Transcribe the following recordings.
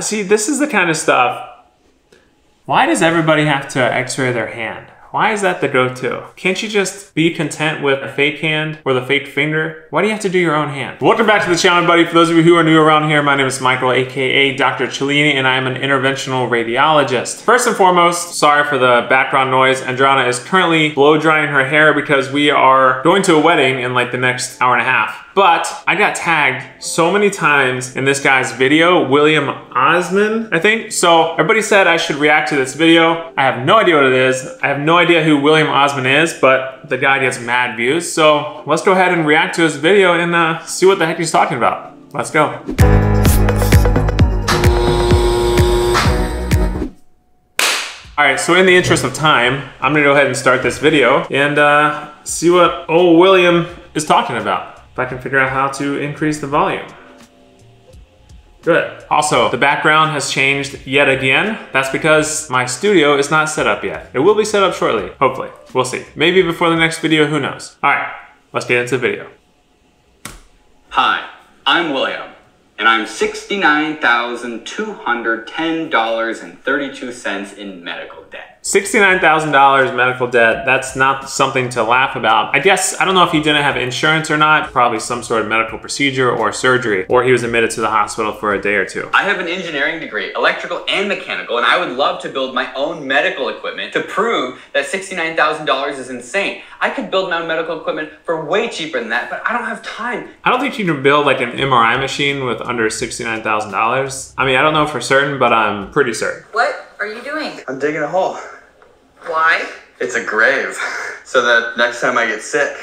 See, this is the kind of stuff. Why does everybody have to x-ray their hand? Why is that the go-to? Can't you just be content with a fake hand or the fake finger? Why do you have to do your own hand? Welcome back to the channel, buddy. For those of you who are new around here, my name is Michael, aka Dr. Cellini, and I am an interventional radiologist. First and foremost, sorry for the background noise. Andrana is currently blow drying her hair because we are going to a wedding in like the next hour and a half. But I got tagged so many times in this guy's video, William Osman, I think. So everybody said I should react to this video. I have no idea what it is. I have no idea who William Osman is, but the guy gets mad views. So let's go ahead and react to his video and see what the heck he's talking about. Let's go. All right, so in the interest of time, I'm gonna go ahead and start this video and see what old William is talking about. If I can figure out how to increase the volume. Good. Also, the background has changed yet again. That's because my studio is not set up yet. It will be set up shortly, hopefully. We'll see. Maybe before the next video, who knows? All right, let's get into the video. Hi, I'm William, and I'm $69,210.32 in medical debt. $69,000 medical debt, that's not something to laugh about. I guess, I don't know if he didn't have insurance or not, probably some sort of medical procedure or surgery, or he was admitted to the hospital for a day or two. I have an engineering degree, electrical and mechanical, and I would love to build my own medical equipment to prove that $69,000 is insane. I could build my own medical equipment for way cheaper than that, but I don't have time. I don't think you can build like an MRI machine with under $69,000. I mean, I don't know for certain, but I'm pretty certain. What are you doing? I'm digging a hole. Why? It's a grave. So that next time I get sick,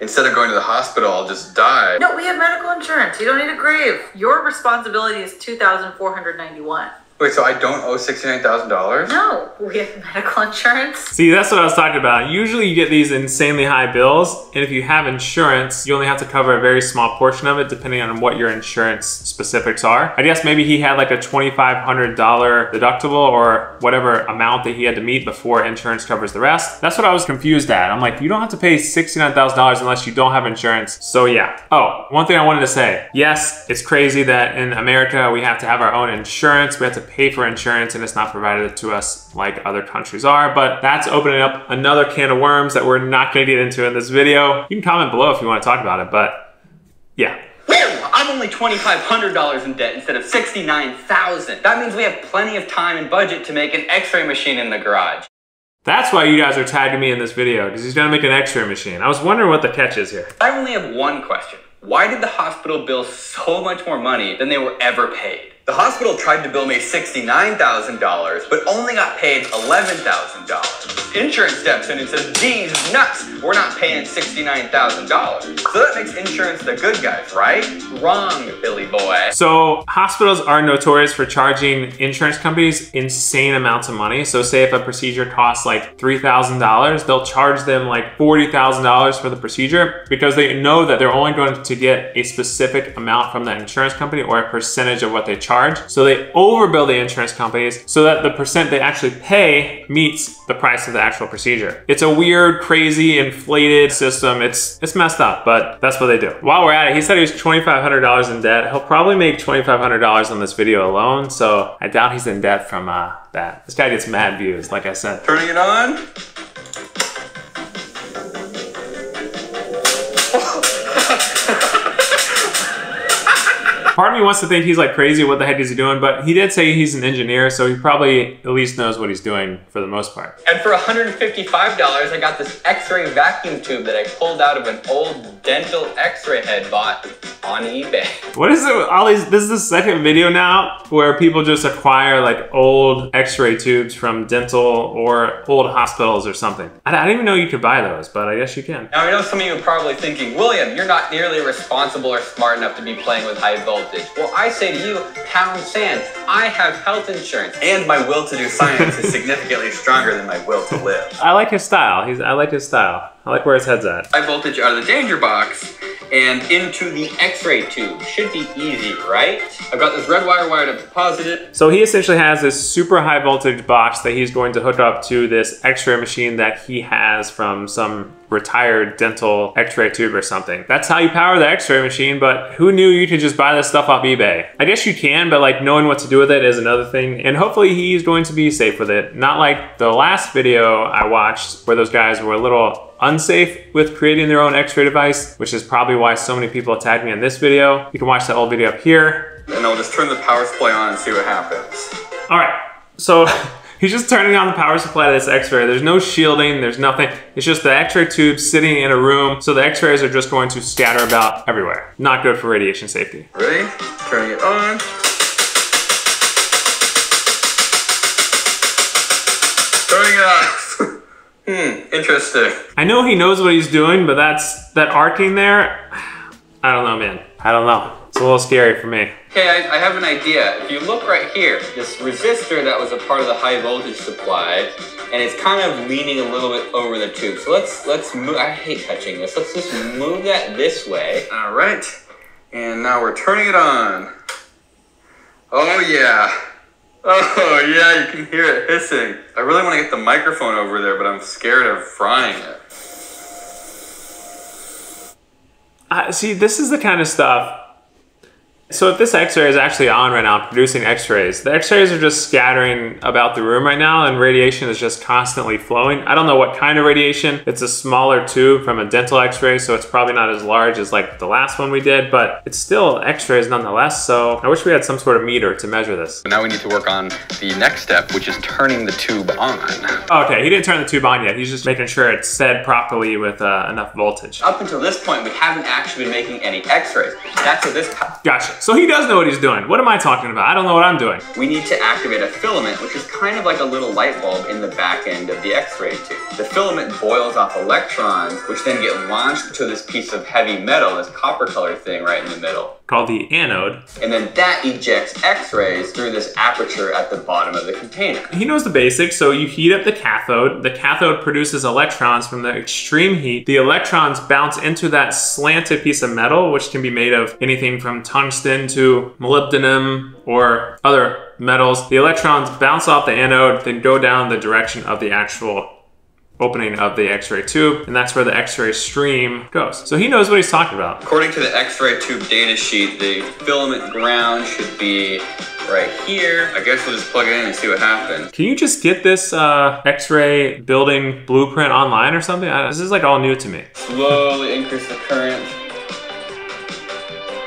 instead of going to the hospital, I'll just die. No, we have medical insurance. You don't need a grave. Your responsibility is $2,491. Wait, so I don't owe $69,000? No, we have medical insurance. See, that's what I was talking about. Usually you get these insanely high bills, and if you have insurance, you only have to cover a very small portion of it depending on what your insurance specifics are. I guess maybe he had like a $2,500 deductible or whatever amount that he had to meet before insurance covers the rest. That's what I was confused at. I'm like, you don't have to pay $69,000 unless you don't have insurance, so yeah. Oh, one thing I wanted to say. Yes, it's crazy that in America, we have to have our own insurance. We have to pay for insurance and it's not provided to us like other countries are, but that's opening up another can of worms that we're not gonna get into in this video. You can comment below if you wanna talk about it, but yeah. I'm only $2,500 in debt instead of $69,000. That means we have plenty of time and budget to make an x-ray machine in the garage. That's why you guys are tagging me in this video, because he's gonna make an x-ray machine. I was wondering what the catch is here. I only have one question. Why did the hospital bill so much more money than they were ever paid? The hospital tried to bill me $69,000, but only got paid $11,000. Insurance steps in and says, "Geez, nuts, we're not paying $69,000." So that makes insurance the good guys, right? Wrong, Billy boy. So hospitals are notorious for charging insurance companies insane amounts of money. So say if a procedure costs like $3,000, they'll charge them like $40,000 for the procedure because they know that they're only going to get a specific amount from that insurance company or a percentage of what they charge. So they overbill the insurance companies so that the percent they actually pay meets the price of the actual procedure. It's a weird, crazy, inflated system. It's messed up, but that's what they do. While we're at it, he said he was $2,500 in debt. He'll probably make $2,500 on this video alone, so I doubt he's in debt from that. This guy gets mad views, like I said. Turning it on. Part of me wants to think he's like crazy, what the heck is he doing? But he did say he's an engineer, so he probably at least knows what he's doing for the most part. And for $155, I got this x-ray vacuum tube that I pulled out of an old dental x-ray head bought on eBay. What is it with all these? This is the second video now where people just acquire like old x-ray tubes from dental or old hospitals or something. I didn't even know you could buy those, but I guess you can. Now I know some of you are probably thinking, William, you're not nearly responsible or smart enough to be playing with high voltage. Well, I say to you, pound sand. I have health insurance. And my will to do science is significantly stronger than my will to live. I like his style. I like his style. I like where his head's at. High voltage out of the danger box and into the x-ray tube. Should be easy, right? I've got this red wire wired up to positive. So he essentially has this super high voltage box that he's going to hook up to this x-ray machine that he has from some retired dental x-ray tube or something. That's how you power the x-ray machine, but who knew you could just buy this stuff off eBay? I guess you can, but like knowing what to do with it is another thing, and hopefully he's going to be safe with it. Not like the last video I watched where those guys were a little unsafe with creating their own x-ray device, which is probably why so many people tagged me in this video. You can watch that old video up here. And I'll just turn the power supply on and see what happens. All right, so he's just turning on the power supply to this x-ray. There's no shielding, there's nothing. It's just the x-ray tube sitting in a room, so the x-rays are just going to scatter about everywhere. Not good for radiation safety. Ready? Turning it on. Turning it off. Interesting. I know he knows what he's doing, but that arcing there, I don't know, man. I don't know. It's a little scary for me. Okay, I have an idea. If you look right here, this resistor that was a part of the high voltage supply, and it's kind of leaning a little bit over the tube. So let's move, I hate touching this. Let's just move that this way. All right, and now we're turning it on. Oh yeah. Oh yeah, you can hear it hissing. I really want to get the microphone over there, but I'm scared of frying it. See, this is the kind of stuff. So if this x-ray is actually on right now, producing x-rays, the x-rays are just scattering about the room right now and radiation is just constantly flowing. I don't know what kind of radiation. It's a smaller tube from a dental x-ray, so it's probably not as large as like the last one we did, but it's still x-rays nonetheless. So I wish we had some sort of meter to measure this. Now we need to work on the next step, which is turning the tube on. Okay, he didn't turn the tube on yet. He's just making sure it's fed properly with enough voltage. Up until this point, we haven't actually been making any x-rays. That's what this... Gotcha. So he does know what he's doing. What am I talking about? I don't know what I'm doing. We need to activate a filament, which is kind of like a little light bulb in the back end of the x-ray tube. The filament boils off electrons, which then get launched to this piece of heavy metal, this copper colored thing right in the middle, called the anode. And then that ejects x-rays through this aperture at the bottom of the container. He knows the basics, so you heat up the cathode. The cathode produces electrons from the extreme heat. The electrons bounce into that slanted piece of metal, which can be made of anything from tungsten to molybdenum or other metals. The electrons bounce off the anode, then go down the direction of the actual opening of the x-ray tube, and that's where the x-ray stream goes. So he knows what he's talking about. According to the x-ray tube data sheet, the filament ground should be right here. I guess we'll just plug it in and see what happens. Can you just get this x-ray building blueprint online or something? This is like all new to me. Slowly increase the current.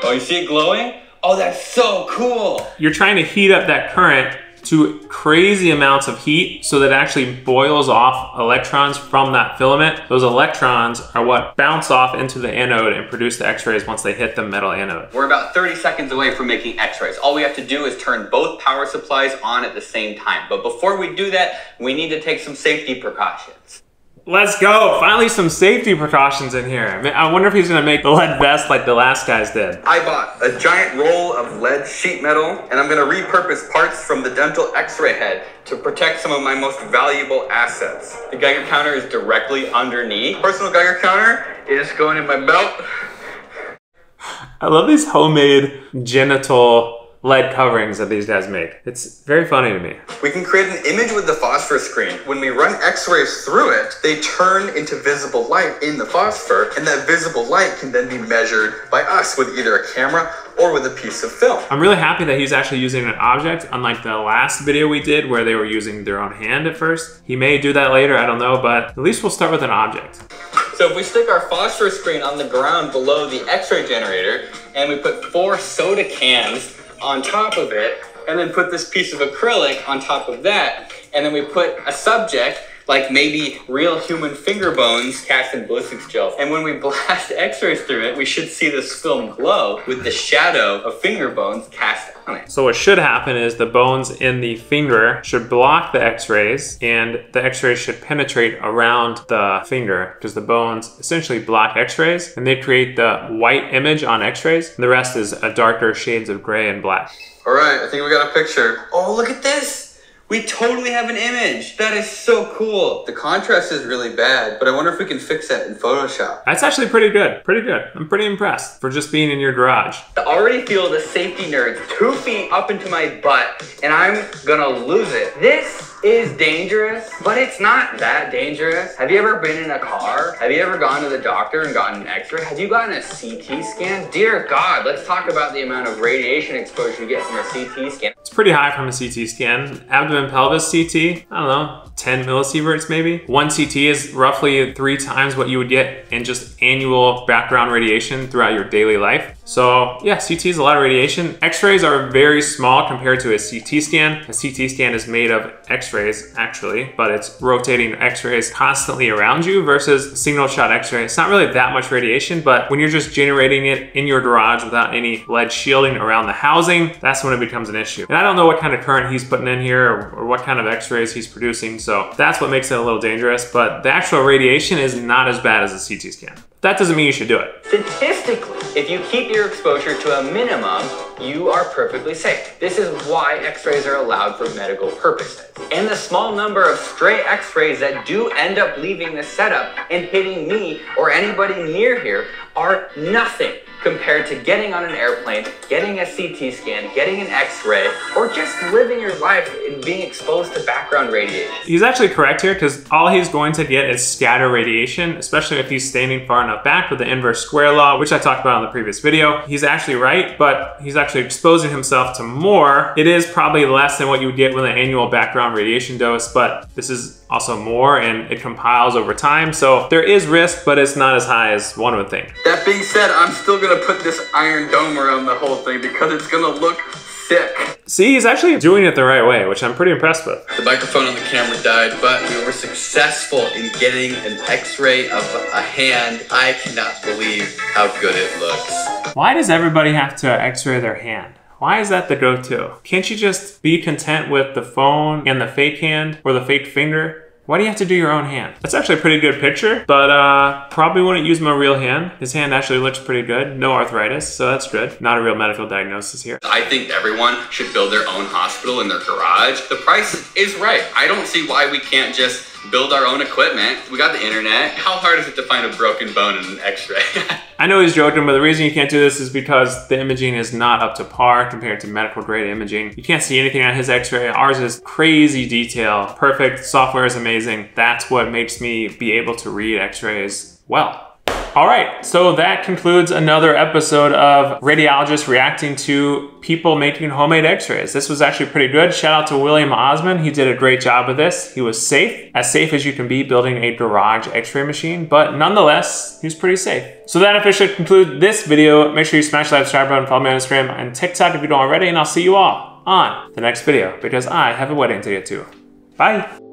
Oh, you see it glowing? Oh, that's so cool. You're trying to heat up that current to crazy amounts of heat so that it actually boils off electrons from that filament. Those electrons are what bounce off into the anode and produce the x-rays once they hit the metal anode. We're about 30 seconds away from making x-rays. All we have to do is turn both power supplies on at the same time. But before we do that, we need to take some safety precautions. Let's go, finally some safety precautions in here. I wonder if he's gonna make the lead vest like the last guys did. I bought a giant roll of lead sheet metal and I'm gonna repurpose parts from the dental x-ray head to protect some of my most valuable assets. The Geiger counter is directly underneath. Personal Geiger counter is going in my belt. I love these homemade genital lead coverings that these guys make. It's very funny to me. We can create an image with the phosphor screen. When we run x-rays through it, they turn into visible light in the phosphor, and that visible light can then be measured by us with either a camera or with a piece of film. I'm really happy that he's actually using an object, unlike the last video we did where they were using their own hand at first. He may do that later, I don't know, but at least we'll start with an object. So if we stick our phosphor screen on the ground below the x-ray generator, and we put 4 soda cans on top of it, and then put this piece of acrylic on top of that, and then we put a subject, like maybe real human finger bones, cast in ballistics gel. And when we blast x-rays through it, we should see this film glow with the shadow of finger bones cast on it. So what should happen is the bones in the finger should block the x-rays, and the x-rays should penetrate around the finger because the bones essentially block x-rays, and they create the white image on x-rays. The rest is a darker shades of gray and black. All right, I think we got a picture. Oh, look at this. We totally have an image. That is so cool. The contrast is really bad, but I wonder if we can fix that in Photoshop. That's actually pretty good. Pretty good. I'm pretty impressed for just being in your garage. I already feel the safety nerds 2 feet up into my butt, and I'm gonna lose it. This is dangerous, but it's not that dangerous. Have you ever been in a car? Have you ever gone to the doctor and gotten an x-ray? Have you gotten a CT scan? Dear God, let's talk about the amount of radiation exposure you get from a CT scan. It's pretty high from a CT scan. Abdomen pelvis CT, I don't know, 10 millisieverts maybe. One CT is roughly 3 times what you would get in just annual background radiation throughout your daily life. So yeah, CT is a lot of radiation. X-rays are very small compared to a CT scan. A CT scan is made of X-rays actually, but it's rotating X-rays constantly around you versus single shot X-ray. It's not really that much radiation, but when you're just generating it in your garage without any lead shielding around the housing, that's when it becomes an issue. And I don't know what kind of current he's putting in here or what kind of X-rays he's producing. So that's what makes it a little dangerous, but the actual radiation is not as bad as a CT scan. That doesn't mean you should do it. Statistically, if you keep your exposure to a minimum, you are perfectly safe. This is why X-rays are allowed for medical purposes. And the small number of stray X-rays that do end up leaving the setup and hitting me or anybody near here are nothing compared to getting on an airplane, getting a CT scan, getting an X-ray, or just living your life and being exposed to background radiation. He's actually correct here because all he's going to get is scatter radiation, especially if he's standing far enough back with the inverse square law, which I talked about in the previous video. He's actually right, but he's actually exposing himself to more. It is probably less than what you would get with an annual background radiation dose, but this is also more and it compiles over time. So there is risk, but it's not as high as one would think. That being said, I'm still gonna put this iron dome around the whole thing because it's gonna look sick. See, he's actually doing it the right way, which I'm pretty impressed with. The microphone on the camera died, but we were successful in getting an X-ray of a hand. I cannot believe how good it looks. Why does everybody have to X-ray their hand? Why is that the go-to? Can't you just be content with the phone and the fake hand or the fake finger? Why do you have to do your own hand? That's actually a pretty good picture, but probably wouldn't use my real hand. His hand actually looks pretty good. No arthritis, so that's good. Not a real medical diagnosis here. I think everyone should build their own hospital in their garage. The price is right. I don't see why we can't just build our own equipment. We got the internet. How hard is it to find a broken bone in an X-ray? I know he's joking, but the reason you can't do this is because the imaging is not up to par compared to medical grade imaging. You can't see anything on his X-ray. Ours is crazy detail. Perfect. Software is amazing. That's what makes me be able to read X-rays well. All right, so that concludes another episode of Radiologists Reacting to People Making Homemade X-Rays. This was actually pretty good. Shout out to William Osman. He did a great job with this. He was safe as you can be building a garage X-ray machine, but nonetheless, he was pretty safe. So that officially concludes this video. Make sure you smash that subscribe button, follow me on Instagram and TikTok if you don't already, and I'll see you all on the next video because I have a wedding to get to. Bye.